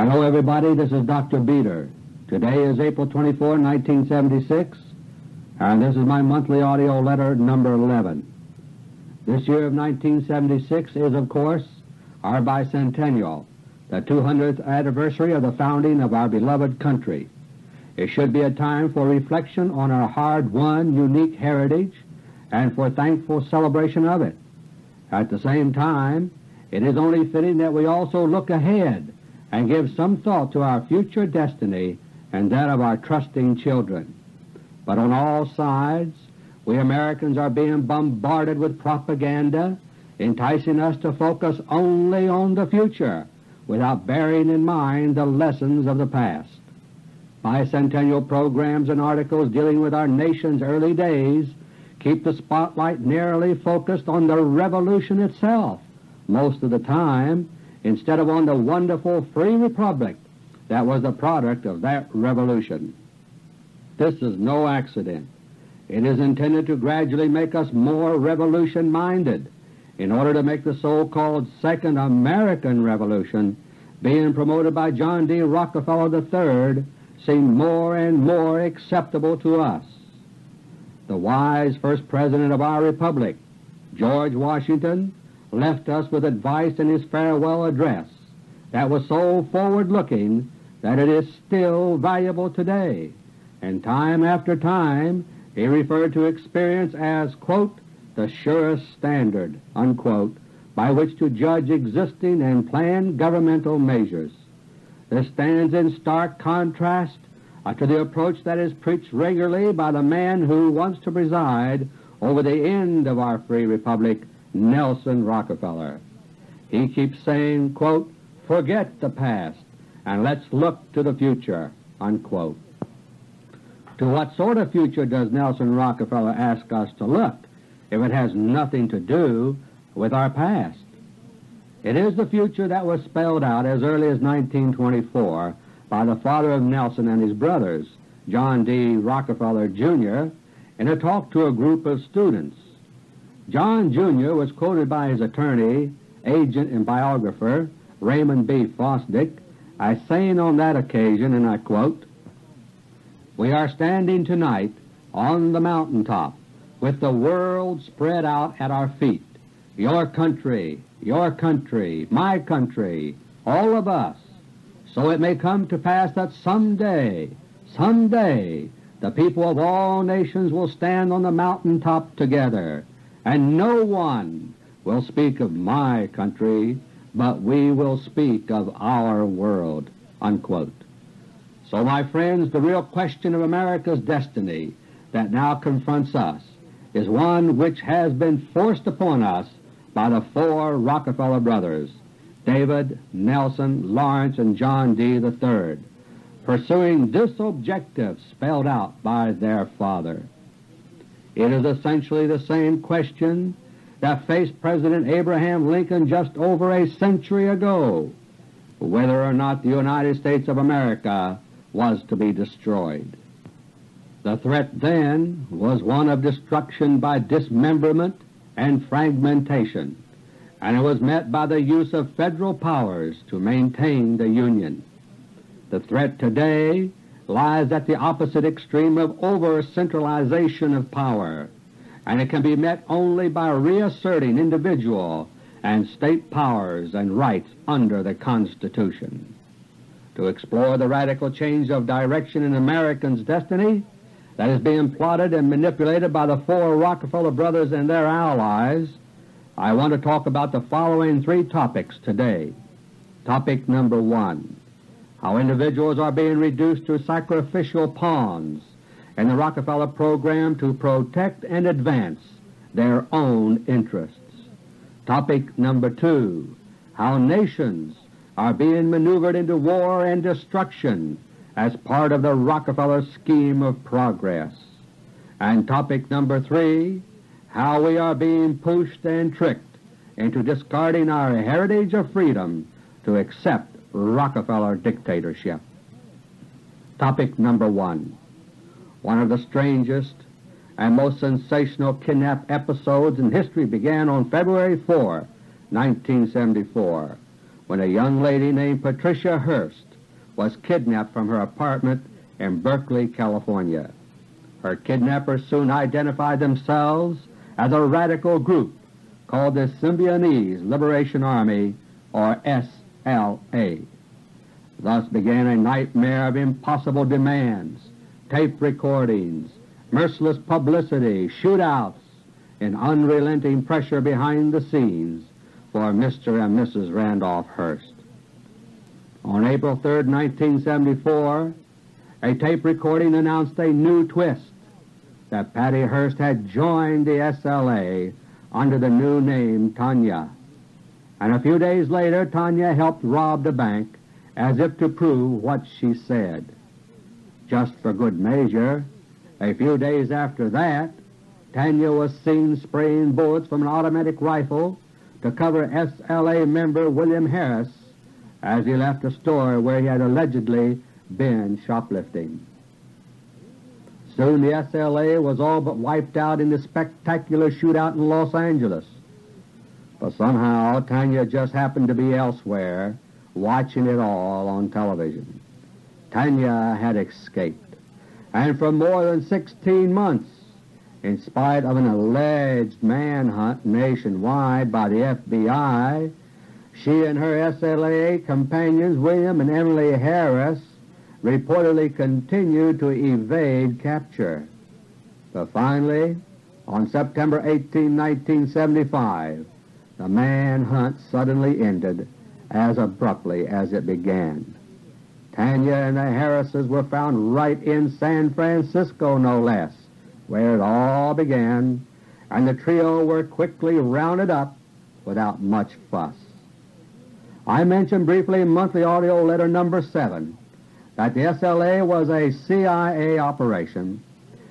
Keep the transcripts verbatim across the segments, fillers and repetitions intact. Hello everybody, this is Doctor Beter. Today is April twenty-fourth, nineteen seventy-six, and this is my monthly AUDIO LETTER number eleven. This year of nineteen seventy-six is, of course, our bicentennial, the two hundredth anniversary of the founding of our beloved country. It should be a time for reflection on our hard-won, unique heritage and for thankful celebration of it. At the same time, it is only fitting that we also look ahead and give some thought to our future destiny and that of our trusting children. But on all sides, we Americans are being bombarded with propaganda, enticing us to focus only on the future without bearing in mind the lessons of the past. Bicentennial programs and articles dealing with our nation's early days keep the spotlight narrowly focused on the Revolution itself most of the time, instead of on the wonderful free republic that was the product of that revolution. This is no accident. It is intended to gradually make us more revolution-minded in order to make the so-called Second American Revolution being promoted by John D. Rockefeller the third seem more and more acceptable to us. The wise first President of our republic, George Washington, left us with advice in his farewell address that was so forward-looking that it is still valuable today, and time after time he referred to experience as, quote, the surest standard, unquote, by which to judge existing and planned governmental measures. This stands in stark contrast uh, to the approach that is preached regularly by the man who wants to preside over the end of our free republic, Nelson Rockefeller. He keeps saying, quote, forget the past and let's look to the future, unquote. To what sort of future does Nelson Rockefeller ask us to look if it has nothing to do with our past? It is the future that was spelled out as early as nineteen twenty-four by the father of Nelson and his brothers, John D. Rockefeller, Junior, in a talk to a group of students. John, Junior was quoted by his attorney, agent, and biographer, Raymond B. Fosdick, as saying on that occasion, and I quote, "We are standing tonight on the mountaintop with the world spread out at our feet, your country, your country, my country, all of us, so it may come to pass that someday, someday, the people of all nations will stand on the mountaintop together, and no one will speak of my country, but we will speak of our world," unquote. So, my friends, the real question of America's destiny that now confronts us is one which has been forced upon us by the four Rockefeller brothers, David, Nelson, Lawrence, and John D. the third, pursuing this objective spelled out by their father. It is essentially the same question that faced President Abraham Lincoln just over a century ago, whether or not the United States of America was to be destroyed. The threat then was one of destruction by dismemberment and fragmentation, and it was met by the use of federal powers to maintain the Union. The threat today lies at the opposite extreme of over-centralization of power, and it can be met only by reasserting individual and state powers and rights under the Constitution. To explore the radical change of direction in Americans' destiny that is being plotted and manipulated by the four Rockefeller brothers and their allies, I want to talk about the following three topics today. Topic number one: how individuals are being reduced to sacrificial pawns in the Rockefeller program to protect and advance their own interests. Topic number two: how nations are being maneuvered into war and destruction as part of the Rockefeller scheme of progress. And topic number three: how we are being pushed and tricked into discarding our heritage of freedom to accept Rockefeller dictatorship. Topic number one: one of the strangest and most sensational kidnap episodes in history began on February fourth, nineteen seventy-four, when a young lady named Patricia Hearst was kidnapped from her apartment in Berkeley, California. Her kidnappers soon identified themselves as a radical group called the Symbionese Liberation Army, or S L A. Thus began a nightmare of impossible demands, tape recordings, merciless publicity, shootouts, and unrelenting pressure behind the scenes for Mister and Missus Randolph Hearst. On April third, nineteen seventy-four, a tape recording announced a new twist, that Patty Hearst had joined the S L A under the new name Tanya, and a few days later Tanya helped rob the bank as if to prove what she said. Just for good measure, a few days after that, Tanya was seen spraying bullets from an automatic rifle to cover S L A member William Harris as he left a store where he had allegedly been shoplifting. Soon the S L A was all but wiped out in the spectacular shootout in Los Angeles, but somehow Tanya just happened to be elsewhere watching it all on television. Tanya had escaped, and for more than sixteen months, in spite of an alleged manhunt nationwide by the F B I, she and her S L A companions William and Emily Harris reportedly continued to evade capture. But finally, on September eighteenth, nineteen seventy-five, the manhunt suddenly ended as abruptly as it began. Tanya and the Harrises were found right in San Francisco, no less, where it all began, and the trio were quickly rounded up without much fuss. I mentioned briefly in Monthly AUDIO LETTER number seven that the S L A was a C I A operation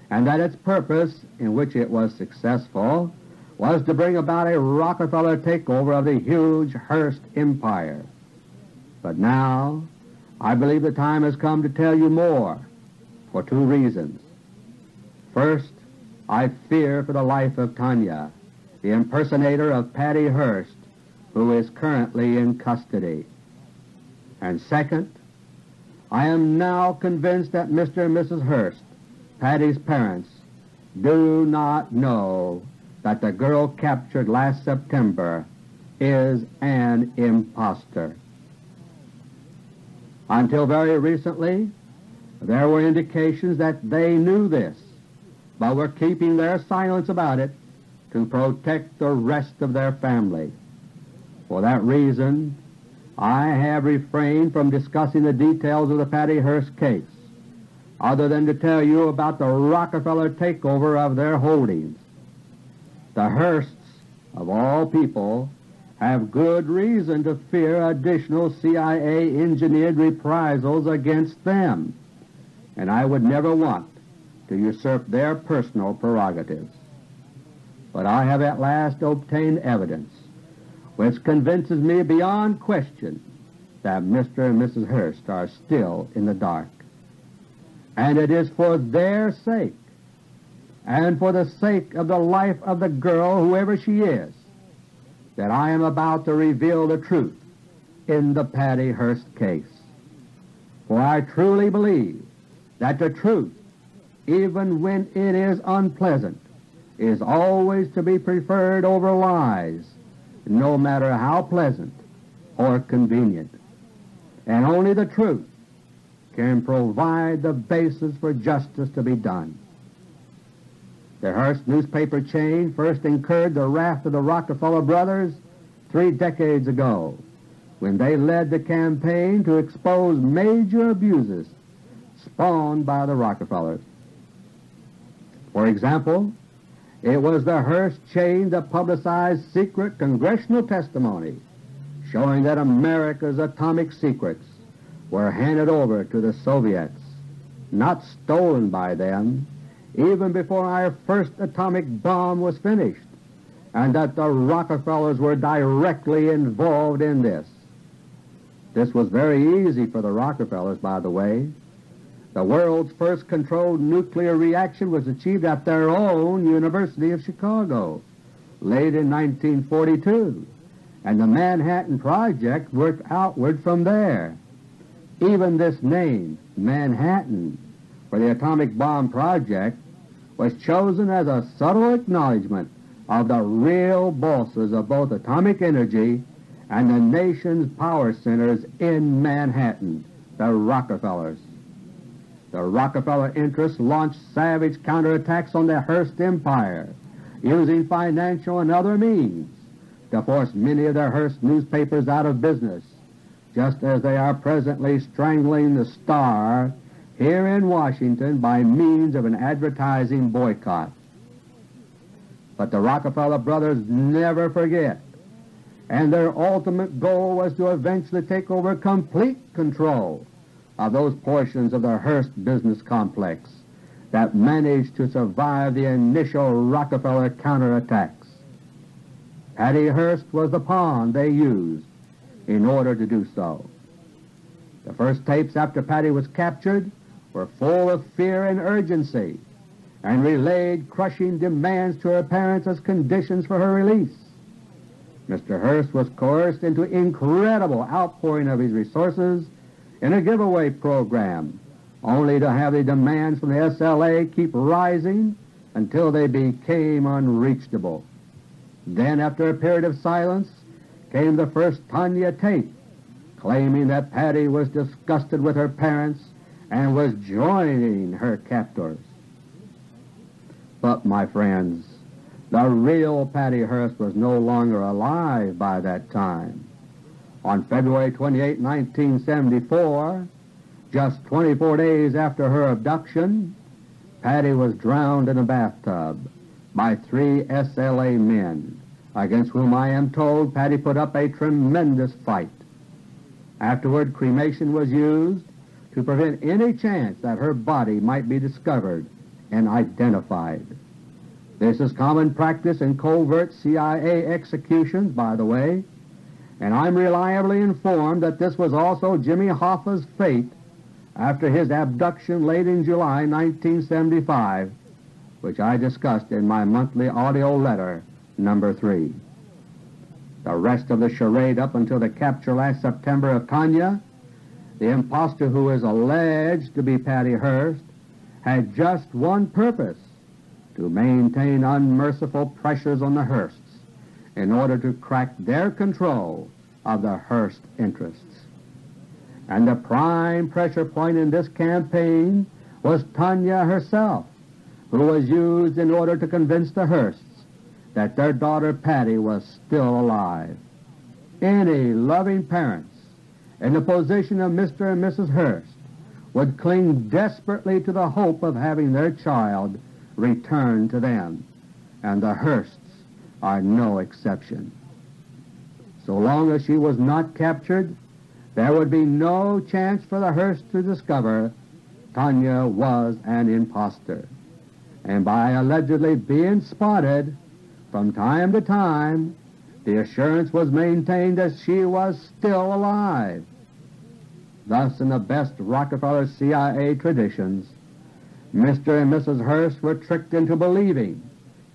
and that its purpose, in which it was successful, was to bring about a Rockefeller takeover of the huge Hearst empire. But now I believe the time has come to tell you more, for two reasons. First, I fear for the life of Tanya, the impersonator of Patty Hearst, who is currently in custody. And second, I am now convinced that Mister and Missus Hearst, Patty's parents, do not know that the girl captured last September is an imposter. Until very recently, there were indications that they knew this, but were keeping their silence about it to protect the rest of their family. For that reason, I have refrained from discussing the details of the Patty Hearst case, other than to tell you about the Rockefeller takeover of their holdings. The Hearsts, of all people, have good reason to fear additional C I A-engineered reprisals against them, and I would never want to usurp their personal prerogatives. But I have at last obtained evidence which convinces me beyond question that Mister and Missus Hearst are still in the dark. And it is for their sake, and for the sake of the life of the girl, whoever she is, that I am about to reveal the truth in the Patty Hearst case. For I truly believe that the truth, even when it is unpleasant, is always to be preferred over lies, no matter how pleasant or convenient. And only the truth can provide the basis for justice to be done. The Hearst newspaper chain first incurred the wrath of the Rockefeller brothers three decades ago, when they led the campaign to expose major abuses spawned by the Rockefellers. For example, it was the Hearst chain that publicized secret congressional testimony showing that America's atomic secrets were handed over to the Soviets, not stolen by them, even before our first atomic bomb was finished, and that the Rockefellers were directly involved in this. This was very easy for the Rockefellers, by the way. The world's first controlled nuclear reaction was achieved at their own University of Chicago late in nineteen forty-two, and the Manhattan Project worked outward from there. Even this name, Manhattan, for the atomic bomb project, was chosen as a subtle acknowledgment of the real bosses of both atomic energy and the nation's power centers in Manhattan, the Rockefellers. The Rockefeller interests launched savage counterattacks on the Hearst empire, using financial and other means to force many of their Hearst newspapers out of business, just as they are presently strangling the Star here in Washington by means of an advertising boycott. But the Rockefeller brothers never forget, and their ultimate goal was to eventually take over complete control of those portions of the Hearst business complex that managed to survive the initial Rockefeller counterattacks. Patty Hearst was the pawn they used in order to do so. The first tapes after Patty was captured were full of fear and urgency, and relayed crushing demands to her parents as conditions for her release. Mister Hearst was coerced into incredible outpouring of his resources in a giveaway program, only to have the demands from the S L A keep rising until they became unreachable. Then, after a period of silence, came the first Tanya tape, claiming that Patty was disgusted with her parents and was joining her captors. But, my friends, the real Patty Hearst was no longer alive by that time. On February twenty-eighth, nineteen seventy-four, just twenty-four days after her abduction, Patty was drowned in a bathtub by three S L A men, against whom I am told Patty put up a tremendous fight. Afterward, cremation was used to prevent any chance that her body might be discovered and identified. This is common practice in covert C I A executions, by the way, and I'm reliably informed that this was also Jimmy Hoffa's fate after his abduction late in July nineteen seventy-five, which I discussed in my monthly AUDIO LETTER number three. The rest of the charade up until the capture last September of Tanya, the impostor who is alleged to be Patty Hearst, had just one purpose: to maintain unmerciful pressures on the Hearsts in order to crack their control of the Hearst interests. And the prime pressure point in this campaign was Tanya herself, who was used in order to convince the Hearsts that their daughter Patty was still alive. Any loving parents in the position of Mister and Missus Hearst would cling desperately to the hope of having their child return to them, and the Hearsts are no exception. So long as she was not captured, there would be no chance for the Hearsts to discover Tanya was an imposter. And by allegedly being spotted from time to time, the assurance was maintained that she was still alive. Thus, in the best Rockefeller C I A traditions, Mister and Missus Hearst were tricked into believing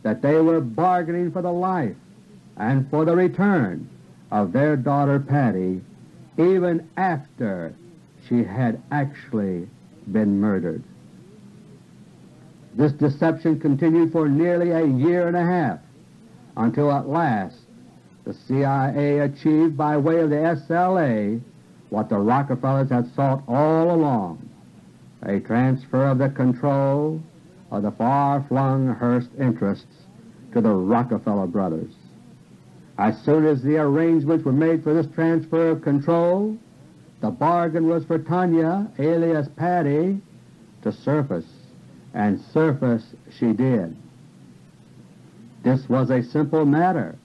that they were bargaining for the life and for the return of their daughter Patty, even after she had actually been murdered. This deception continued for nearly a year and a half, until at last the C I A achieved by way of the S L A what the Rockefellers had sought all along: a transfer of the control of the far-flung Hearst interests to the Rockefeller brothers. As soon as the arrangements were made for this transfer of control, the bargain was for Tanya, alias Patty, to surface, and surface she did. This was a simple matter,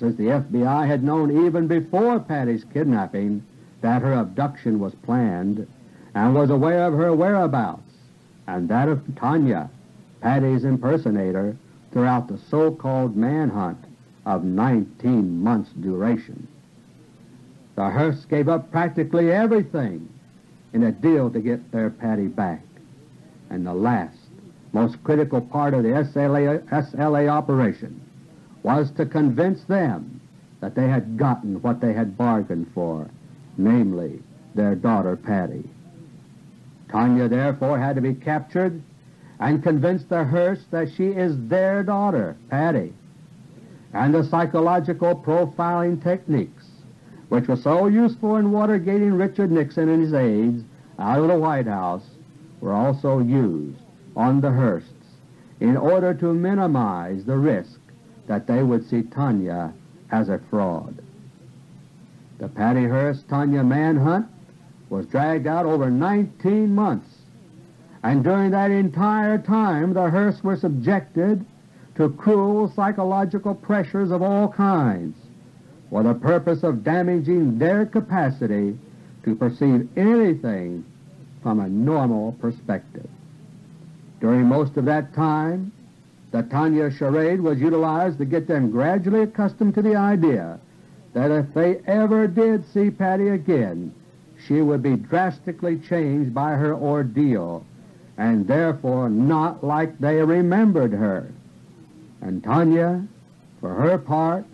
since the F B I had known even before Patty's kidnapping that her abduction was planned, and was aware of her whereabouts, and that of Tanya, Patty's impersonator, throughout the so-called manhunt of nineteen months' duration. The Hearsts gave up practically everything in a deal to get their Patty back, and the last, most critical part of the S L A, S L A operation was to convince them that they had gotten what they had bargained for, namely their daughter Patty. Tanya therefore had to be captured and convinced the Hearst that she is their daughter, Patty, and the psychological profiling techniques which were so useful in Watergating Richard Nixon and his aides out of the White House were also used on the Hearsts in order to minimize the risk that they would see Tanya as a fraud. The Patty Hearst-Tanya manhunt was dragged out over nineteen months, and during that entire time the Hearsts were subjected to cruel psychological pressures of all kinds for the purpose of damaging their capacity to perceive anything from a normal perspective. During most of that time, the Tanya charade was utilized to get them gradually accustomed to the idea that if they ever did see Patty again, she would be drastically changed by her ordeal and therefore not like they remembered her. And Tanya, for her part,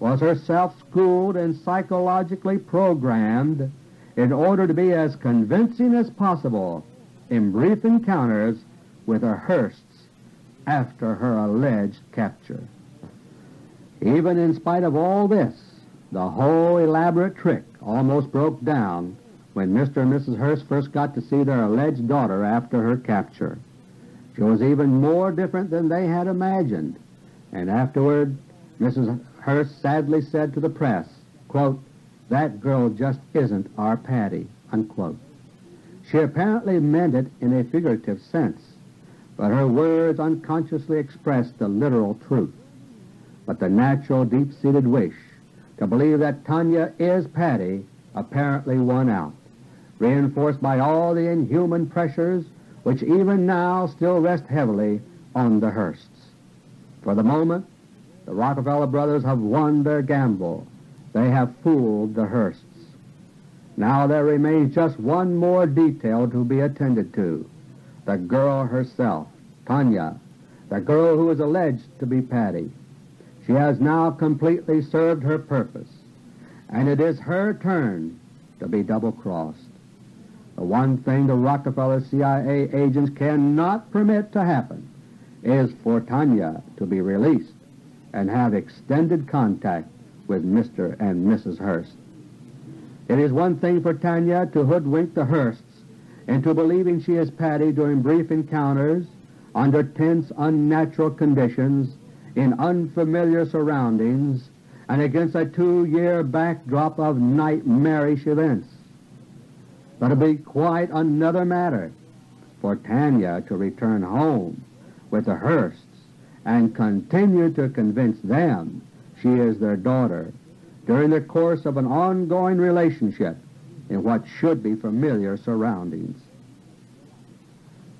was herself schooled and psychologically programmed in order to be as convincing as possible in brief encounters with the Hearsts after her alleged capture. Even in spite of all this, the whole elaborate trick almost broke down when Mister and Missus Hearst first got to see their alleged daughter after her capture. She was even more different than they had imagined, and afterward Missus Hearst sadly said to the press, quote, "That girl just isn't our Patty," unquote. She apparently meant it in a figurative sense, but her words unconsciously expressed the literal truth. But the natural deep-seated wish to believe that Tanya is Patty apparently won out, reinforced by all the inhuman pressures which even now still rest heavily on the Hearsts. For the moment, the Rockefeller brothers have won their gamble. They have fooled the Hearsts. Now there remains just one more detail to be attended to, the girl herself, Tanya, the girl who is alleged to be Patty. She has now completely served her purpose, and it is her turn to be double-crossed. The one thing the Rockefeller C I A agents cannot permit to happen is for Tanya to be released and have extended contact with Mister and Missus Hearst. It is one thing for Tanya to hoodwink the Hearsts into believing she is Patty during brief encounters under tense, unnatural conditions in unfamiliar surroundings and against a two-year backdrop of nightmarish events. But it would be quite another matter for Tanya to return home with the Hearsts and continue to convince them she is their daughter during the course of an ongoing relationship in what should be familiar surroundings.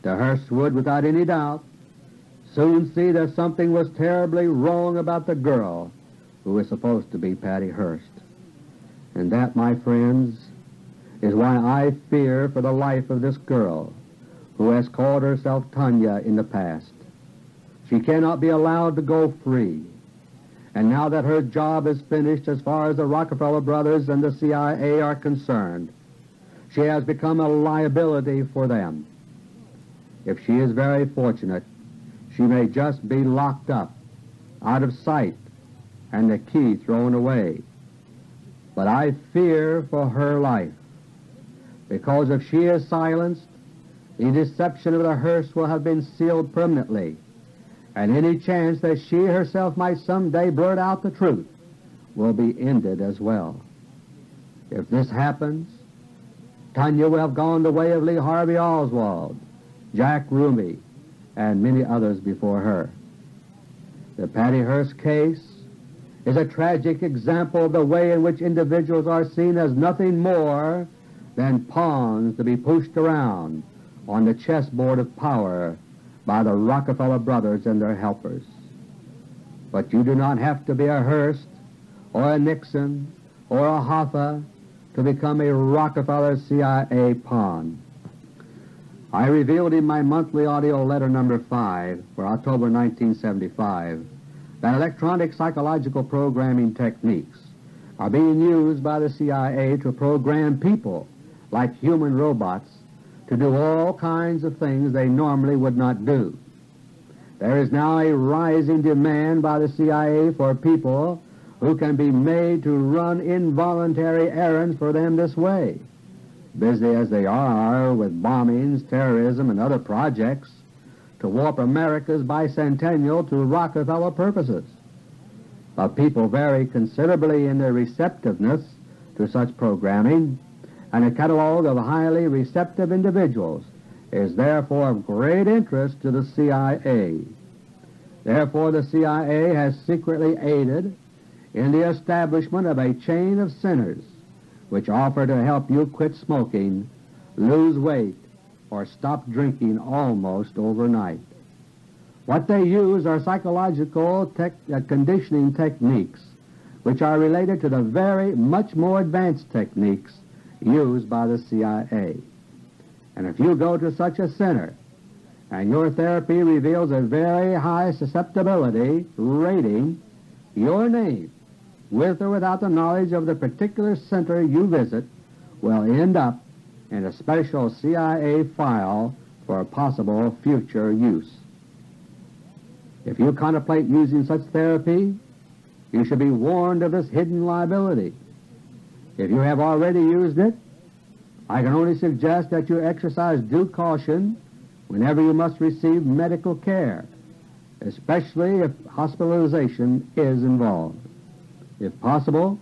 The Hearsts would, without any doubt, soon see that something was terribly wrong about the girl who is supposed to be Patty Hearst. And that, my friends, is why I fear for the life of this girl who has called herself Tanya in the past. She cannot be allowed to go free, and now that her job is finished as far as the Rockefeller brothers and the C I A are concerned, she has become a liability for them. If she is very fortunate, she may just be locked up, out of sight, and the key thrown away. But I fear for her life, because if she is silenced, the deception of the Hearst will have been sealed permanently, and any chance that she herself might someday blurt out the truth will be ended as well. If this happens, Tanya will have gone the way of Lee Harvey Oswald, Jack Ruby, and many others before her. The Patty Hearst case is a tragic example of the way in which individuals are seen as nothing more than pawns to be pushed around on the chessboard of power by the Rockefeller brothers and their helpers. But you do not have to be a Hearst or a Nixon or a Hoffa to become a Rockefeller C I A pawn. I revealed in my monthly AUDIO LETTER number five for October nineteen seventy-five that electronic psychological programming techniques are being used by the C I A to program people like human robots, to do all kinds of things they normally would not do. There is now a rising demand by the C I A for people who can be made to run involuntary errands for them this way. Busy as they are with bombings, terrorism, and other projects to warp America's bicentennial to Rockefeller purposes. But people vary considerably in their receptiveness to such programming, and a catalog of highly receptive individuals is therefore of great interest to the C I A. Therefore the C I A has secretly aided in the establishment of a chain of centers which offer to help you quit smoking, lose weight, or stop drinking almost overnight. What they use are psychological tech, uh, conditioning techniques which are related to the very much more advanced techniques used by the C I A. And if you go to such a center and your therapy reveals a very high susceptibility rating, your name, with or without the knowledge of the particular center you visit, will end up in a special C I A file for possible future use. If you contemplate using such therapy, you should be warned of this hidden liability. If you have already used it, I can only suggest that you exercise due caution whenever you must receive medical care, especially if hospitalization is involved. If possible,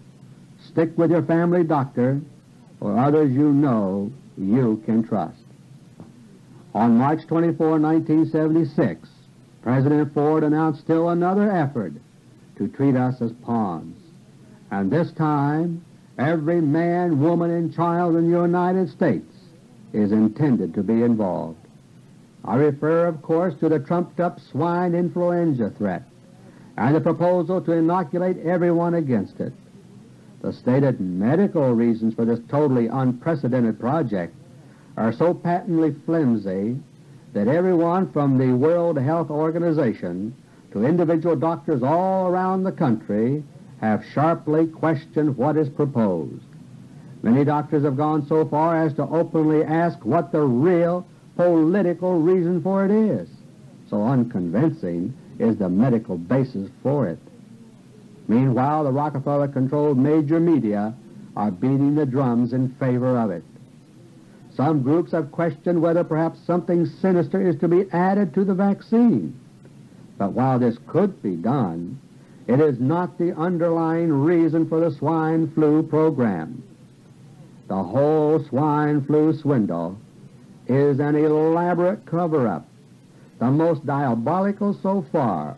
stick with your family doctor or others you know you can trust. On March twenty-fourth, nineteen seventy-six, President Ford announced still another effort to treat us as pawns, and this time every man, woman, and child in the United States is intended to be involved. I refer, of course, to the trumped-up swine influenza threat and the proposal to inoculate everyone against it. The stated medical reasons for this totally unprecedented project are so patently flimsy that everyone from the World Health Organization to individual doctors all around the country have sharply questioned what is proposed. Many doctors have gone so far as to openly ask what the real political reason for it is, so unconvincing is the medical basis for it. Meanwhile, the Rockefeller-controlled major media are beating the drums in favor of it. Some groups have questioned whether perhaps something sinister is to be added to the vaccine, but while this could be done, it is not the underlying reason for the swine flu program. The whole swine flu swindle is an elaborate cover-up, the most diabolical so far,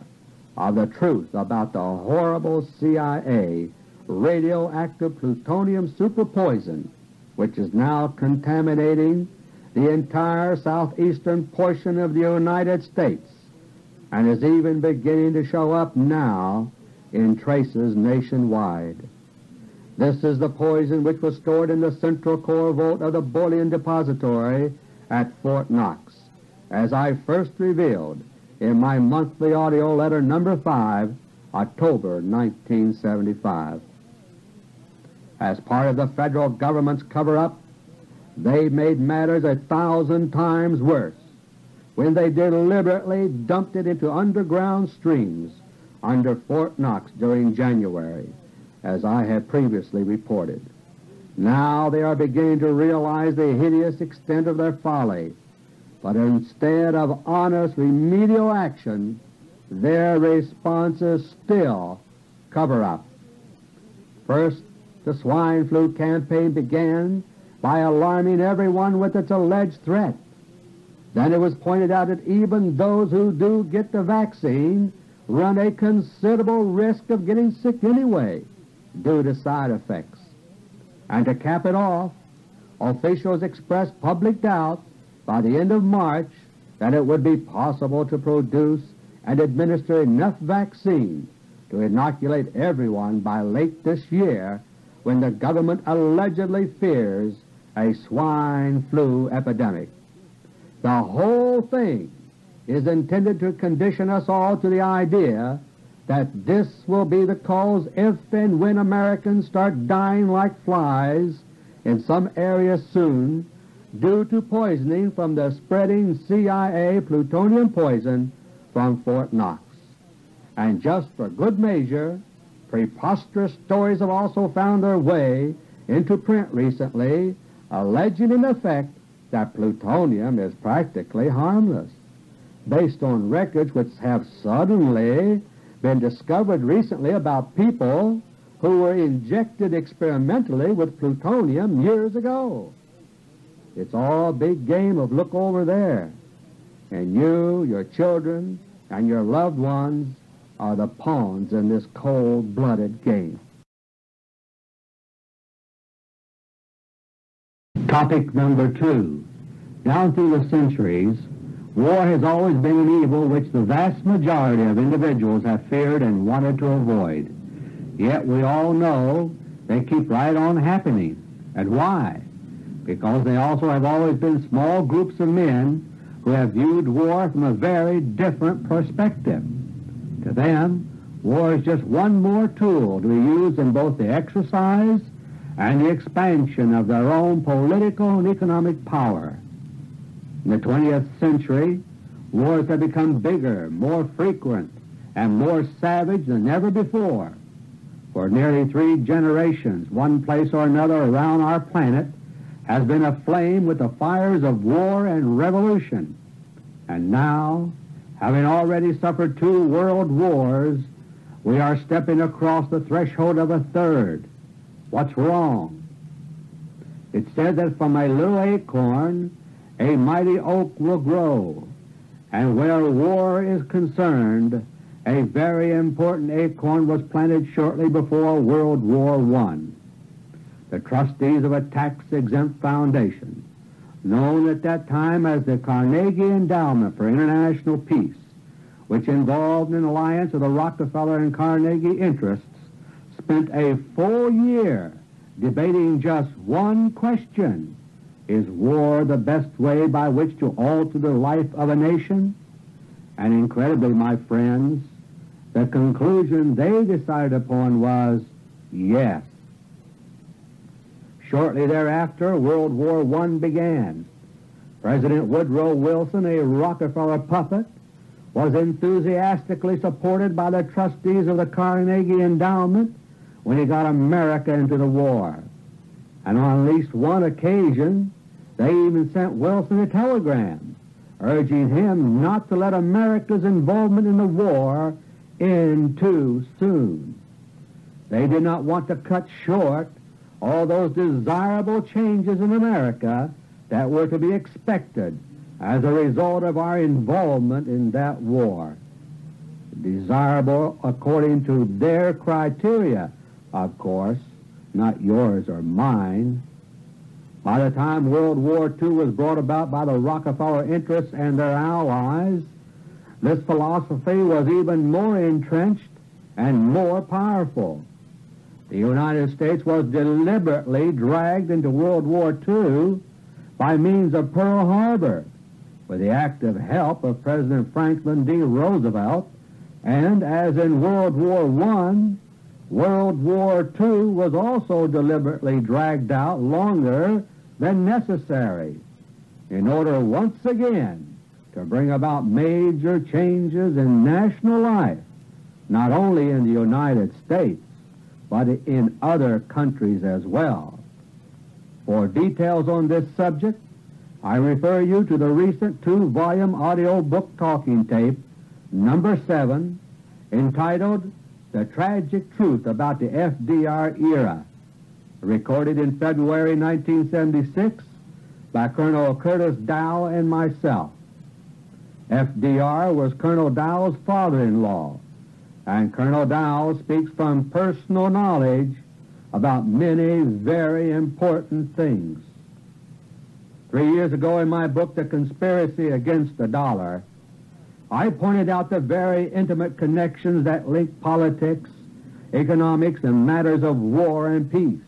of the truth about the horrible C I A radioactive plutonium superpoison which is now contaminating the entire southeastern portion of the United States and is even beginning to show up now in traces nationwide. This is the poison which was stored in the central core vault of the bullion depository at Fort Knox, as I first revealed in my monthly AUDIO LETTER number five, October nineteen seventy-five. As part of the Federal Government's cover-up, they made matters a thousand times worse when they deliberately dumped it into underground streams under Fort Knox during January, as I have previously reported. Now they are beginning to realize the hideous extent of their folly, but instead of honest remedial action, their response is still cover-up. First, the swine flu campaign began by alarming everyone with its alleged threat. Then it was pointed out that even those who do get the vaccine run a considerable risk of getting sick anyway due to side effects. And to cap it off, officials expressed public doubt by the end of March that it would be possible to produce and administer enough vaccine to inoculate everyone by late this year, when the government allegedly fears a swine flu epidemic. The whole thing is intended to condition us all to the idea that this will be the cause if and when Americans start dying like flies in some areas soon due to poisoning from the spreading C I A plutonium poison from Fort Knox. And just for good measure, preposterous stories have also found their way into print recently, alleging in effect that plutonium is practically harmless, based on records which have suddenly been discovered recently about people who were injected experimentally with plutonium years ago. It's all a big game of look over there, and you, your children, and your loved ones are the pawns in this cold-blooded game. Topic number two. Down through the centuries, war has always been an evil which the vast majority of individuals have feared and wanted to avoid. Yet we all know they keep right on happening. And why? Because they also have always been small groups of men who have viewed war from a very different perspective. To them, war is just one more tool to be used in both the exercise and the expansion of their own political and economic power. In the twentieth century, wars have become bigger, more frequent, and more savage than ever before. For nearly three generations, one place or another around our planet has been aflame with the fires of war and revolution. And now, having already suffered two world wars, we are stepping across the threshold of a third. What's wrong? It's said that from a little acorn a mighty oak will grow, and where war is concerned, a very important acorn was planted shortly before World War One. The trustees of a tax-exempt foundation, known at that time as the Carnegie Endowment for International Peace, which involved an alliance of the Rockefeller and Carnegie interests, spent a full year debating just one question: is war the best way by which to alter the life of a nation? And incredibly, my friends, the conclusion they decided upon was yes. Shortly thereafter, World War One began. President Woodrow Wilson, a Rockefeller puppet, was enthusiastically supported by the trustees of the Carnegie Endowment when he got America into the war. And on at least one occasion, they even sent Wilson a telegram urging him not to let America's involvement in the war end too soon. They did not want to cut short all those desirable changes in America that were to be expected as a result of our involvement in that war. Desirable according to their criteria, of course, not yours or mine. By the time World War Two was brought about by the Rockefeller interests and their allies, this philosophy was even more entrenched and more powerful. The United States was deliberately dragged into World War Two by means of Pearl Harbor, with the active help of President Franklin D. Roosevelt, and as in World War One, World War Two was also deliberately dragged out longer than necessary in order once again to bring about major changes in national life, not only in the United States, but in other countries as well. For details on this subject, I refer you to the recent two-volume audio book talking tape, number seven, entitled The Tragic Truth About the F D R Era, recorded in February nineteen seventy-six by Colonel Curtis Dow and myself. F D R was Colonel Dow's father-in-law, and Colonel Dow speaks from personal knowledge about many very important things. Three years ago in my book, The Conspiracy Against the Dollar, I pointed out the very intimate connections that link politics, economics, and matters of war and peace.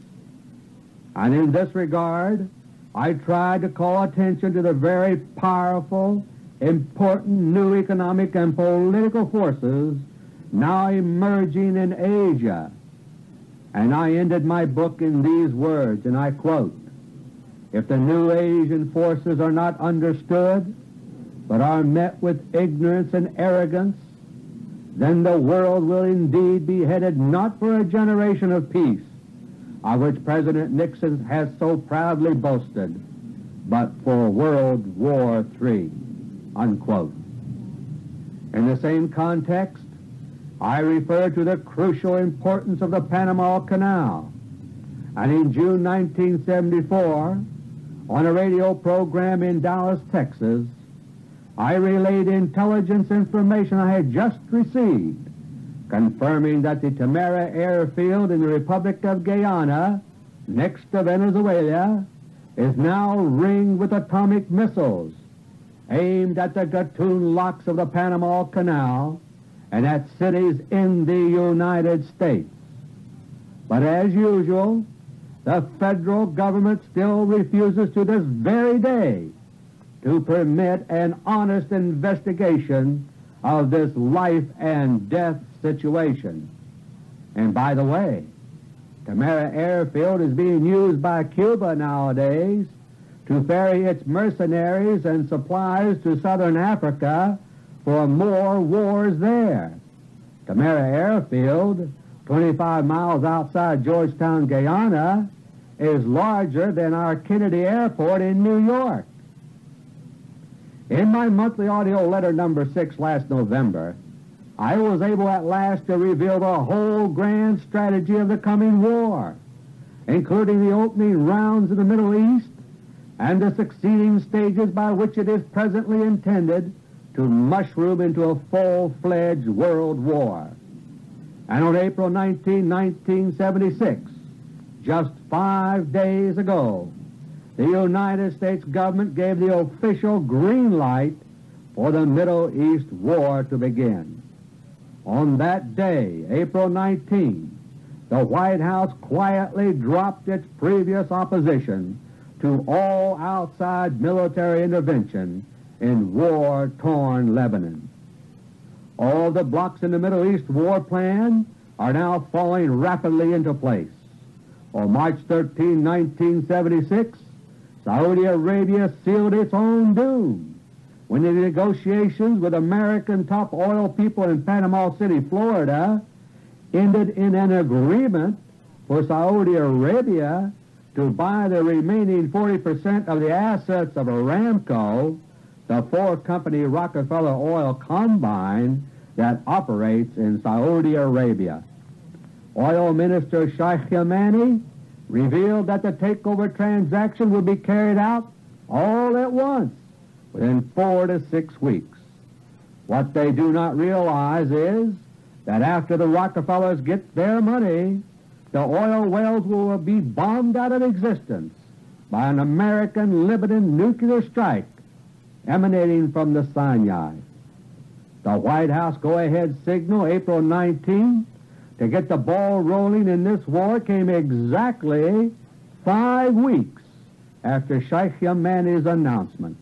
And in this regard, I tried to call attention to the very powerful, important new economic and political forces now emerging in Asia, and I ended my book in these words, and I quote, if the new Asian forces are not understood, but are met with ignorance and arrogance, then the world will indeed be headed not for a generation of peace, of which President Nixon has so proudly boasted, but for World War Three." Unquote. In the same context, I refer to the crucial importance of the Panama Canal, and in June nineteen seventy-four, on a radio program in Dallas, Texas, I relayed intelligence information I had just received, confirming that the Tamara Airfield in the Republic of Guyana, next to Venezuela, is now ringed with atomic missiles aimed at the Gatun locks of the Panama Canal and at cities in the United States. But as usual, the Federal Government still refuses to this very day to permit an honest investigation of this life and death situation. And by the way, Tamara Airfield is being used by Cuba nowadays to ferry its mercenaries and supplies to southern Africa for more wars there. Tamara Airfield, twenty-five miles outside Georgetown, Guyana, is larger than our Kennedy Airport in New York. In my monthly AUDIO LETTER number six last November, I was able at last to reveal the whole grand strategy of the coming war, including the opening rounds in the Middle East and the succeeding stages by which it is presently intended to mushroom into a full-fledged world war. And on April nineteenth, nineteen seventy-six, just five days ago, the United States government gave the official green light for the Middle East war to begin. On that day, April nineteenth, the White House quietly dropped its previous opposition to all outside military intervention in war-torn Lebanon. All the blocks in the Middle East war plan are now falling rapidly into place. On March thirteenth, nineteen seventy-six, Saudi Arabia sealed its own doom when the negotiations with American top oil people in Panama City, Florida, ended in an agreement for Saudi Arabia to buy the remaining forty percent of the assets of Aramco, the four-company Rockefeller oil combine that operates in Saudi Arabia. Oil Minister Sheikh Yamani revealed that the takeover transaction would be carried out all at once within four to six weeks. What they do not realize is that after the Rockefellers get their money, the oil wells will be bombed out of existence by an American Lebanon nuclear strike emanating from the Sinai. The White House go-ahead signal, April nineteenth, to get the ball rolling in this war came exactly five weeks after Sheikh Yamani's announcement.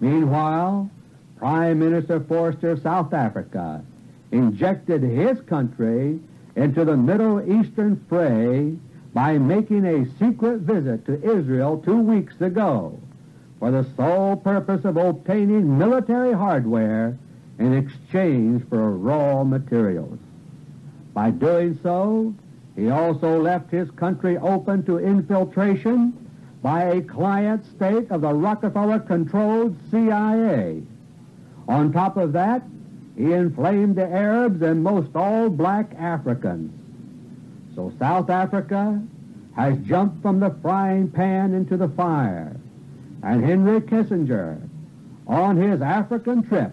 Meanwhile, Prime Minister Forster of South Africa injected his country into the Middle Eastern fray by making a secret visit to Israel two weeks ago for the sole purpose of obtaining military hardware in exchange for raw materials. By doing so, he also left his country open to infiltration by a client state of the Rockefeller-controlled C I A. On top of that, he inflamed the Arabs and most all black Africans. So South Africa has jumped from the frying pan into the fire, and Henry Kissinger, on his African trip,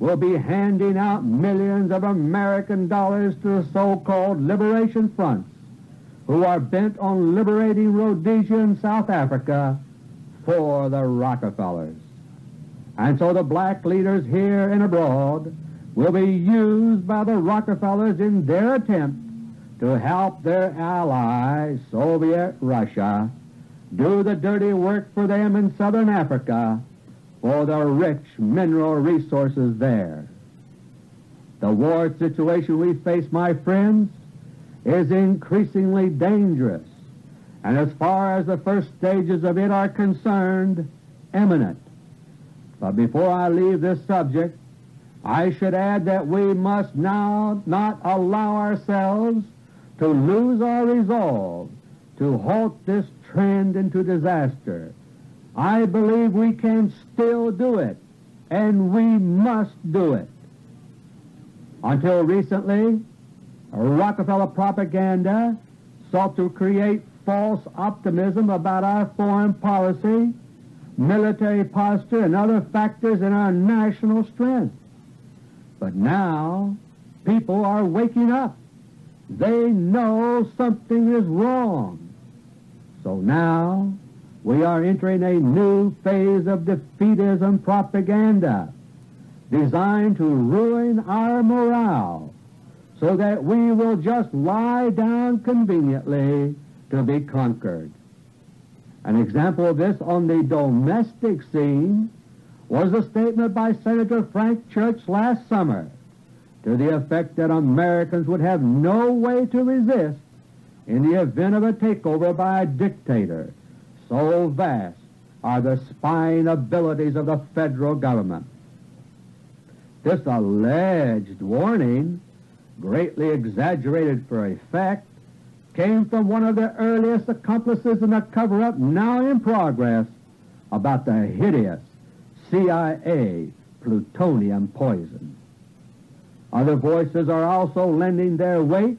will be handing out millions of American dollars to the so-called liberation fronts who are bent on liberating Rhodesia and South Africa for the Rockefellers. And so the black leaders here and abroad will be used by the Rockefellers in their attempt to help their ally, Soviet Russia, do the dirty work for them in southern Africa for the rich mineral resources there. The war situation we face, my friends, is increasingly dangerous and as far as the first stages of it are concerned, imminent. But before I leave this subject, I should add that we must now not allow ourselves to lose our resolve to halt this trend into disaster. I believe we can still do it, and we must do it. Until recently, Rockefeller propaganda sought to create false optimism about our foreign policy, military posture, and other factors in our national strength. But now people are waking up. They know something is wrong. So now we are entering a new phase of defeatism propaganda designed to ruin our morale so that we will just lie down conveniently to be conquered. An example of this on the domestic scene was a statement by Senator Frank Church last summer to the effect that Americans would have no way to resist in the event of a takeover by a dictator. So vast are the spying abilities of the federal government. This alleged warning, greatly exaggerated for effect, came from one of the earliest accomplices in the cover-up now in progress about the hideous C I A plutonium poison. Other voices are also lending their weight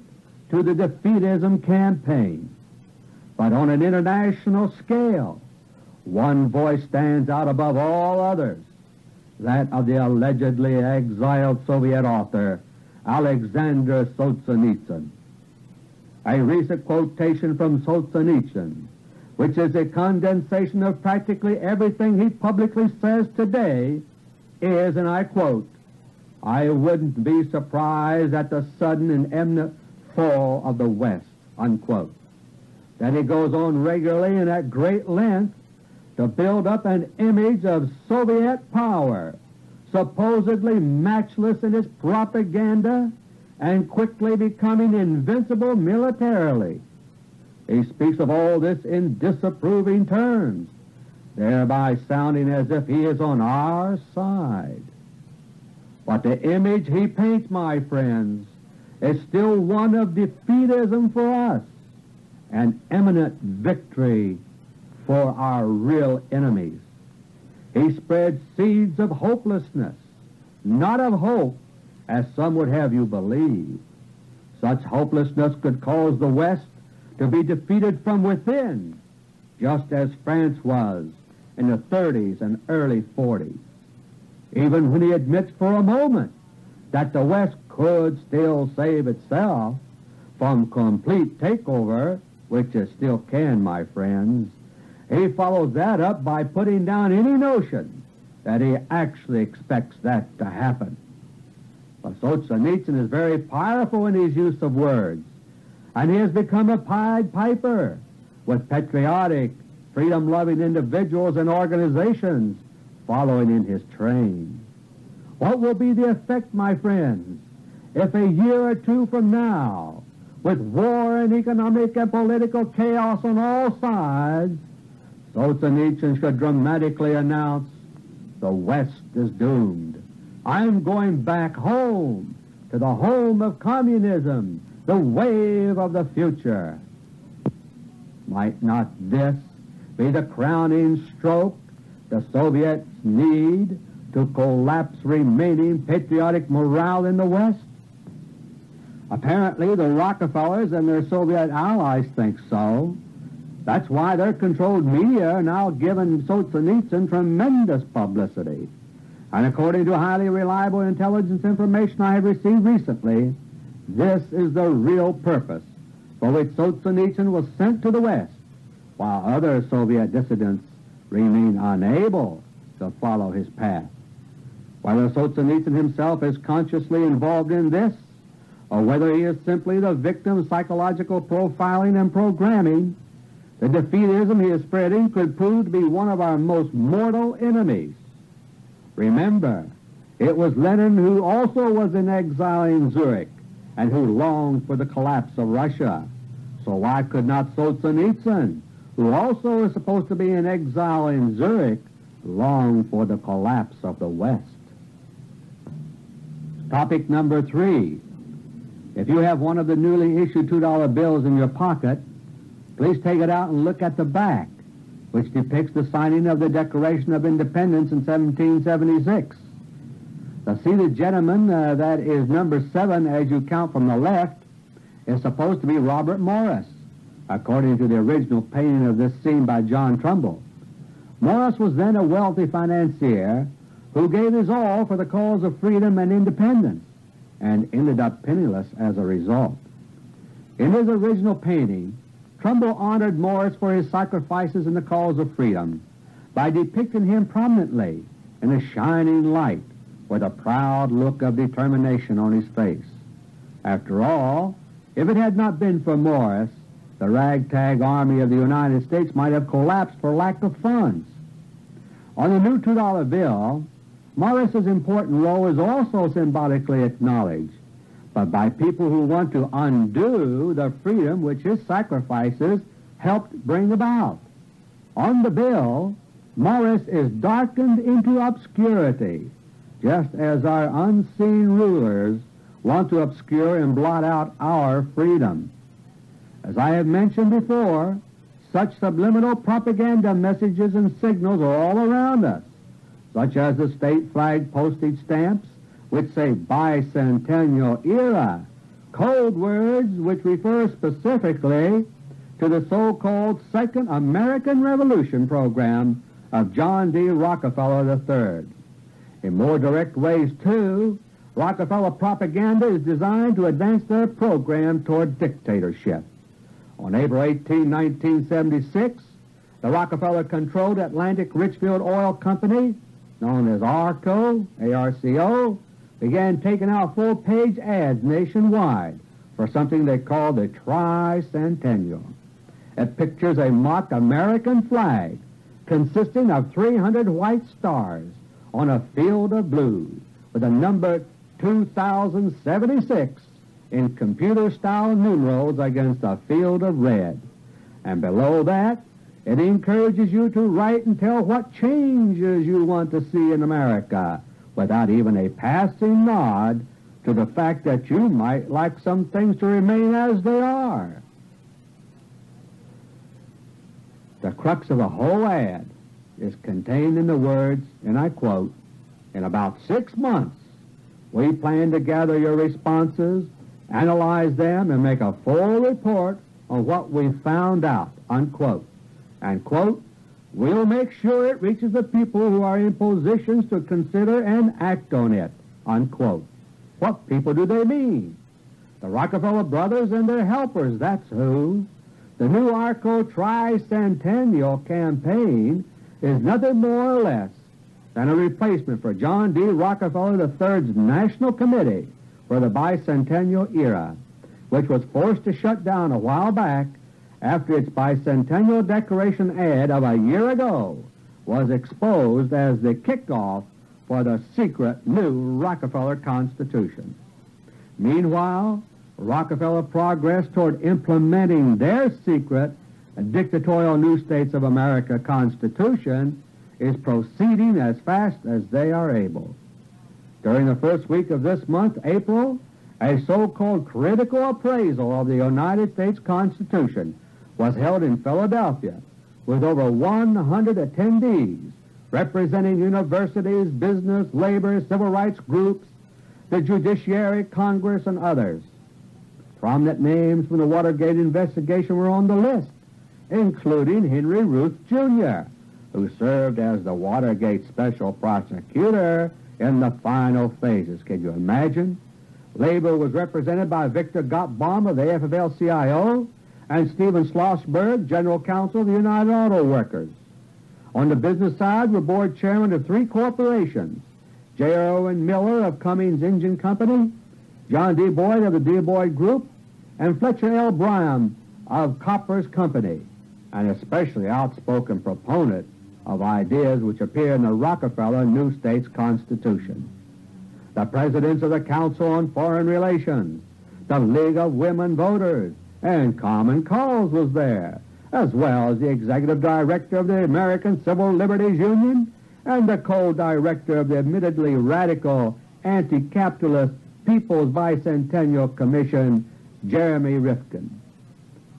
to the defeatism campaign. But on an international scale, one voice stands out above all others, that of the allegedly exiled Soviet author Alexander Solzhenitsyn. A recent quotation from Solzhenitsyn, which is a condensation of practically everything he publicly says today, is, and I quote, "I wouldn't be surprised at the sudden and imminent fall of the West," unquote. Then he goes on regularly and at great length to build up an image of Soviet power, supposedly matchless in its propaganda and quickly becoming invincible militarily. He speaks of all this in disapproving terms, thereby sounding as if he is on our side. But the image he paints, my friends, is still one of defeatism for us, an imminent victory for our real enemies. He spread seeds of hopelessness, not of hope, as some would have you believe. Such hopelessness could cause the West to be defeated from within, just as France was in the thirties and early forties. Even when he admits for a moment that the West could still save itself from complete takeover, which it still can, my friends, he follows that up by putting down any notion that he actually expects that to happen. But Solzhenitsyn is very powerful in his use of words, and he has become a Pied Piper with patriotic, freedom-loving individuals and organizations following in his train. What will be the effect, my friends, if a year or two from now, with war and economic and political chaos on all sides, Solzhenitsyn should dramatically announce, "The West is doomed. I'm going back home, to the home of communism, the wave of the future"? Might not this be the crowning stroke the Soviets need to collapse remaining patriotic morale in the West? Apparently the Rockefellers and their Soviet allies think so. That's why their controlled media are now giving Solzhenitsyn tremendous publicity. And according to highly reliable intelligence information I have received recently, this is the real purpose for which Solzhenitsyn was sent to the West, while other Soviet dissidents remain unable to follow his path. Whether Solzhenitsyn himself is consciously involved in this, or whether he is simply the victim's psychological profiling and programming, the defeatism he is spreading could prove to be one of our most mortal enemies. Remember, it was Lenin who also was in exile in Zurich and who longed for the collapse of Russia. So why could not Solzhenitsyn, who also is supposed to be in exile in Zurich, long for the collapse of the West? Topic number three. If you have one of the newly issued two dollar bills in your pocket, please take it out and look at the back, which depicts the signing of the Declaration of Independence in seventeen seventy-six. The seated gentleman, uh, that is number seven as you count from the left, is supposed to be Robert Morris, according to the original painting of this scene by John Trumbull. Morris was then a wealthy financier who gave his all for the cause of freedom and independence, and ended up penniless as a result. In his original painting, Trumbull honored Morris for his sacrifices in the cause of freedom by depicting him prominently in a shining light with a proud look of determination on his face. After all, if it had not been for Morris, the ragtag army of the United States might have collapsed for lack of funds. On the new two dollar bill, Morris's important role is also symbolically acknowledged, but by people who want to undo the freedom which his sacrifices helped bring about. On the bill, Morris is darkened into obscurity, just as our unseen rulers want to obscure and blot out our freedom. As I have mentioned before, such subliminal propaganda messages and signals are all around us, such as the state flag postage stamps, which say Bicentennial Era, code words which refer specifically to the so-called Second American Revolution program of John D. Rockefeller the third. In more direct ways, too, Rockefeller propaganda is designed to advance their program toward dictatorship. On April eighteenth, nineteen seventy-six, the Rockefeller-controlled Atlantic Richfield Oil Company, known as ARCO, A R C O, began taking out full-page ads nationwide for something they called the Tricentennial. It pictures a mock American flag consisting of three hundred white stars on a field of blue with a number two thousand seventy-six in computer-style numerals against a field of red. And below that, it encourages you to write and tell what changes you want to see in America, without even a passing nod to the fact that you might like some things to remain as they are. The crux of the whole ad is contained in the words, and I quote, "In about six months, we plan to gather your responses, analyze them, and make a full report on what we found out," unquote. And, quote, "We'll make sure it reaches the people who are in positions to consider and act on it," unquote. What people do they mean? The Rockefeller brothers and their helpers, that's who. The new ARCO Tricentennial campaign is nothing more or less than a replacement for John D. Rockefeller the third's National Committee for the Bicentennial Era, which was forced to shut down a while back after its Bicentennial Declaration ad of a year ago was exposed as the kickoff for the secret new Rockefeller Constitution. Meanwhile, Rockefeller progressed toward implementing their secret dictatorial New States of America Constitution is proceeding as fast as they are able. During the first week of this month, April, a so-called critical appraisal of the United States Constitution was held in Philadelphia with over one hundred attendees representing universities, business, labor, civil rights groups, the Judiciary, Congress, and others. Prominent names from the Watergate investigation were on the list, including Henry Ruth, Junior, who served as the Watergate special prosecutor in the final phases. Can you imagine? Labor was represented by Victor Gottbaum of the A F L C I O and Stephen Schlossberg, General Counsel of the United Auto Workers. On the business side were board chairmen of three corporations, J R Owen Miller of Cummins Engine Company, John D. Boyd of the D. Boyd Group, and Fletcher L. Bryan of Copper's Company, an especially outspoken proponent of ideas which appear in the Rockefeller New States Constitution. The presidents of the Council on Foreign Relations, the League of Women Voters, and Common Cause was there, as well as the executive director of the American Civil Liberties Union and the co-director of the admittedly radical anti-capitalist People's Bicentennial Commission, Jeremy Rifkin.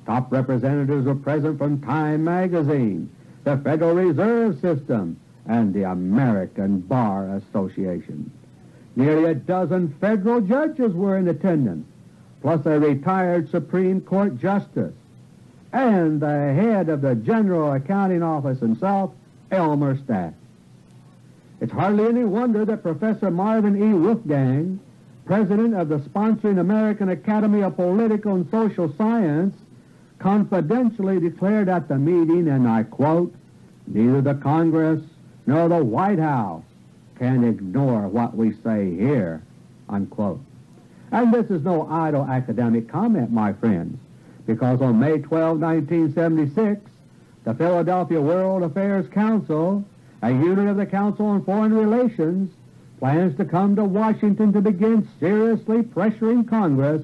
Top representatives were present from Time magazine, the Federal Reserve System, and the American Bar Association. Nearly a dozen federal judges were in attendance, plus a retired Supreme Court justice, and the head of the General Accounting Office himself, Elmer Stack. It's hardly any wonder that Professor Marvin E. Wolfgang, president of the sponsoring American Academy of Political and Social Science, confidentially declared at the meeting, and I quote, "Neither the Congress nor the White House can ignore what we say here," unquote. And this is no idle academic comment, my friends, because on May twelfth, nineteen seventy-six, the Philadelphia World Affairs Council, a unit of the Council on Foreign Relations, plans to come to Washington to begin seriously pressuring Congress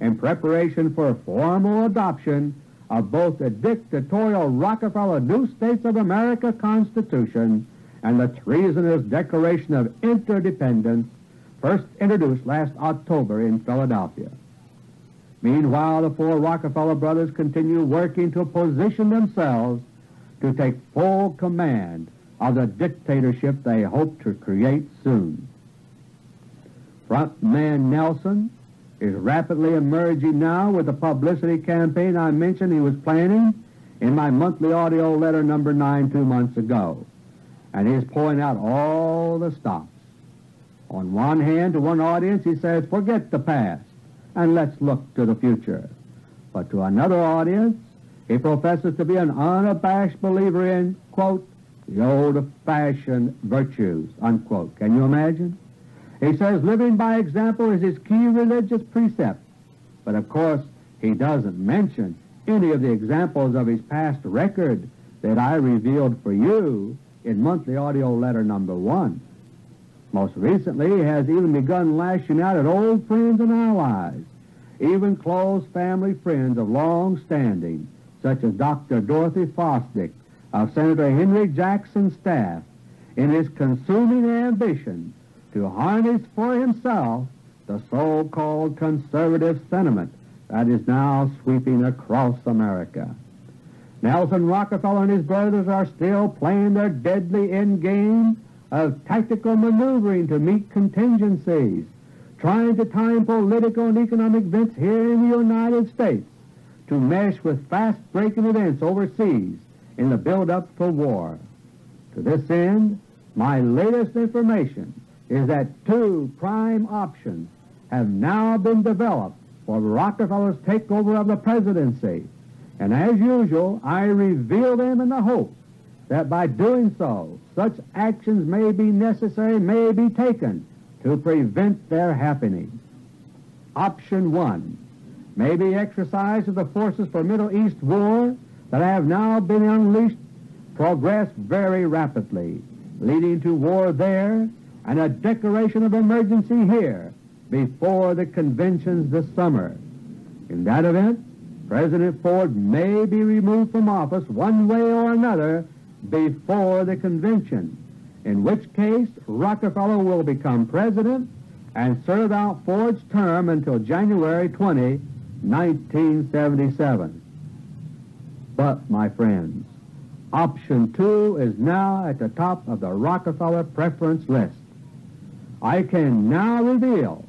in preparation for formal adoption of both the dictatorial Rockefeller New States of America Constitution and the treasonous Declaration of Interdependence, first introduced last October in Philadelphia. Meanwhile, the four Rockefeller brothers continue working to position themselves to take full command of the dictatorship they hope to create soon. Front man Nelson is rapidly emerging now with the publicity campaign I mentioned he was planning in my monthly AUDIO LETTER number nine two months ago, and he's pouring out all the stops. On one hand, to one audience he says, forget the past and let's look to the future. But to another audience, he professes to be an unabashed believer in, quote, the old-fashioned virtues, unquote. Can you imagine? He says living by example is his key religious precept, but of course he doesn't mention any of the examples of his past record that I revealed for you in monthly AUDIO LETTER number one. Most recently he has even begun lashing out at old friends and allies, even close family friends of long standing, such as Doctor Dorothy Fosdick of Senator Henry Jackson's staff, in his consuming ambition to harness for himself the so-called conservative sentiment that is now sweeping across America. Nelson Rockefeller and his brothers are still playing their deadly end game of tactical maneuvering to meet contingencies, trying to time political and economic events here in the United States to mesh with fast-breaking events overseas in the build-up for war. To this end, my latest information is that two prime options have now been developed for Rockefeller's takeover of the presidency, and as usual I reveal them in the hope that by doing so such actions may be necessary, may be taken to prevent their happening. Option one may be exercised if the forces for Middle East war that have now been unleashed progress very rapidly, leading to war there and a declaration of emergency here before the conventions this summer. In that event, President Ford may be removed from office one way or another before the convention, in which case Rockefeller will become president and serve out Ford's term until January twentieth, nineteen seventy-seven. But, my friends, option two is now at the top of the Rockefeller preference list. I can now reveal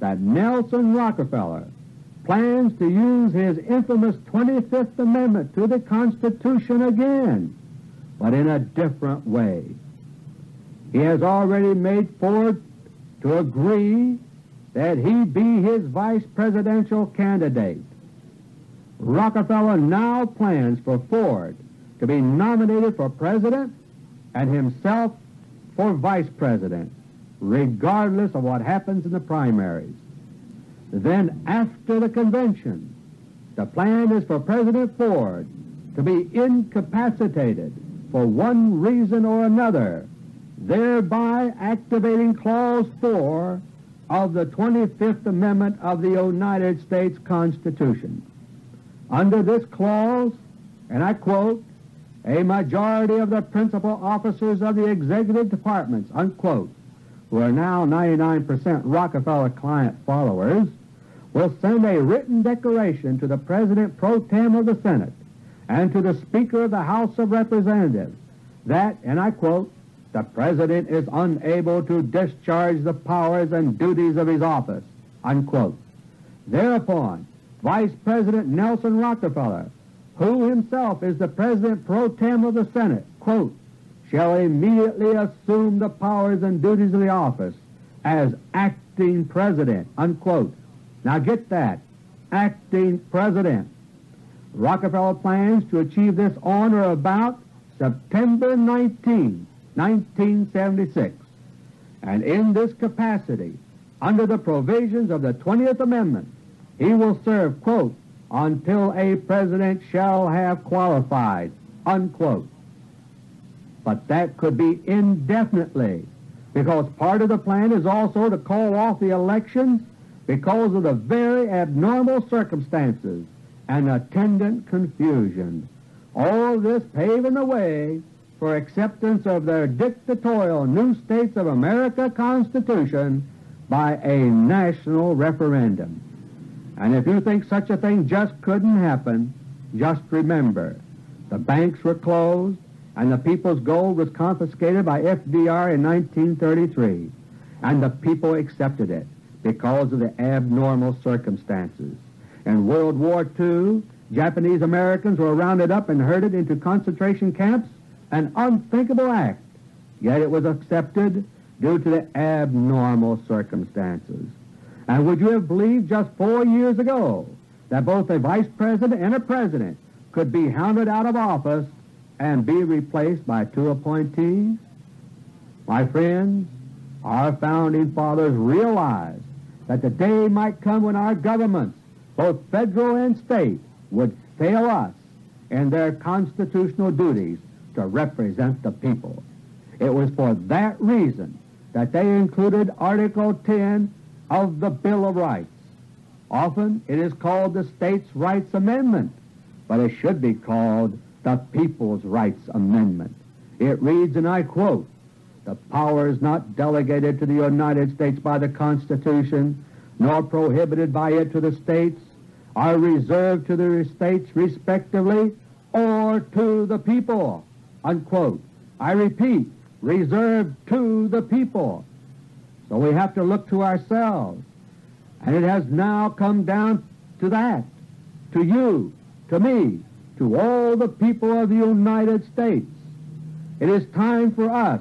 that Nelson Rockefeller plans to use his infamous twenty-fifth Amendment to the Constitution again, but in a different way. He has already made Ford to agree that he be his vice presidential candidate. Rockefeller now plans for Ford to be nominated for president and himself for vice president, regardless of what happens in the primaries. Then after the convention, the plan is for President Ford to be incapacitated for one reason or another, thereby activating Clause four of the twenty-fifth Amendment of the United States Constitution. Under this clause, and I quote, a majority of the principal officers of the executive departments, unquote, who are now ninety-nine percent Rockefeller client followers, will send a written declaration to the President pro tem of the Senate and to the Speaker of the House of Representatives that, and I quote, the President is unable to discharge the powers and duties of his office, unquote. Thereupon, Vice President Nelson Rockefeller, who himself is the President pro tem of the Senate, quote, shall immediately assume the powers and duties of the office as acting President, unquote. Now get that, acting President. Rockefeller plans to achieve this on or about September nineteenth, nineteen seventy-six, and in this capacity, under the provisions of the twentieth Amendment, he will serve, quote, until a president shall have qualified, unquote. But that could be indefinitely, because part of the plan is also to call off the elections because of the very abnormal circumstances and attendant confusion, all this paving the way for acceptance of their dictatorial New States of America Constitution by a national referendum. And if you think such a thing just couldn't happen, just remember, the banks were closed and the people's gold was confiscated by F D R in nineteen thirty-three, and the people accepted it because of the abnormal circumstances. In World War Two, Japanese Americans were rounded up and herded into concentration camps, an unthinkable act, yet it was accepted due to the abnormal circumstances. And would you have believed just four years ago that both a vice president and a president could be hounded out of office and be replaced by two appointees? My friends, our Founding Fathers realized that the day might come when our governments, both federal and state, would fail us in their constitutional duties to represent the people. It was for that reason that they included Article ten of the Bill of Rights. Often it is called the States' Rights Amendment, but it should be called the People's Rights Amendment. It reads, and I quote, the powers not delegated to the United States by the Constitution, nor prohibited by it to the states, are reserved to the states respectively or to the people, unquote. I repeat, reserved to the people. So we have to look to ourselves, and it has now come down to that, to you, to me, to all the people of the United States. It is time for us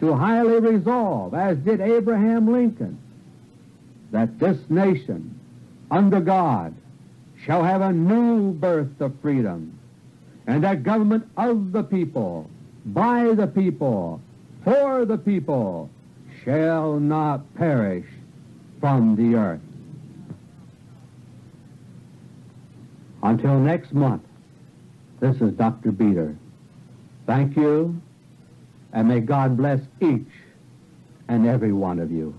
to highly resolve, as did Abraham Lincoln, that this nation, under God, shall have a new birth of freedom, and that government of the people, by the people, for the people, shall not perish from the earth. Until next month, this is Doctor Beter. Thank you, and may God bless each and every one of you.